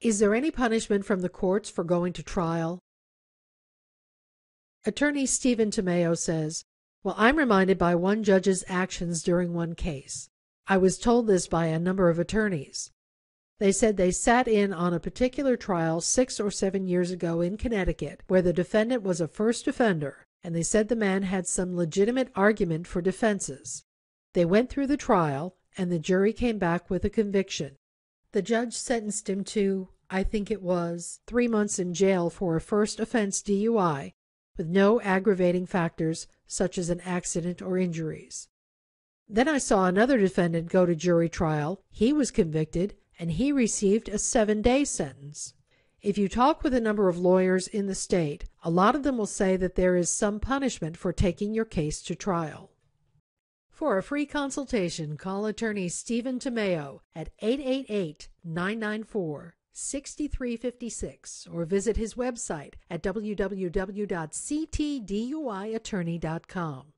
Is there any punishment from the courts for going to trial? Attorney Stephen Tomeo says, "Well, I'm reminded by one judge's actions during one case. I was told this by a number of attorneys. They said they sat in on a particular trial 6 or 7 years ago in Connecticut, where the defendant was a first offender, and they said the man had some legitimate argument for defenses. They went through the trial, and the jury came back with a conviction. The judge sentenced him to, I think it was, 3 months in jail for a first offense DUI, with no aggravating factors such as an accident or injuries. Then I saw another defendant go to jury trial. He was convicted, and he received a 7-day sentence. If you talk with a number of lawyers in the state, a lot of them will say that there is some punishment for taking your case to trial." For a free consultation, call attorney Stephen Tomeo at 888-994-6356 or visit his website at www.ctduiattorney.com.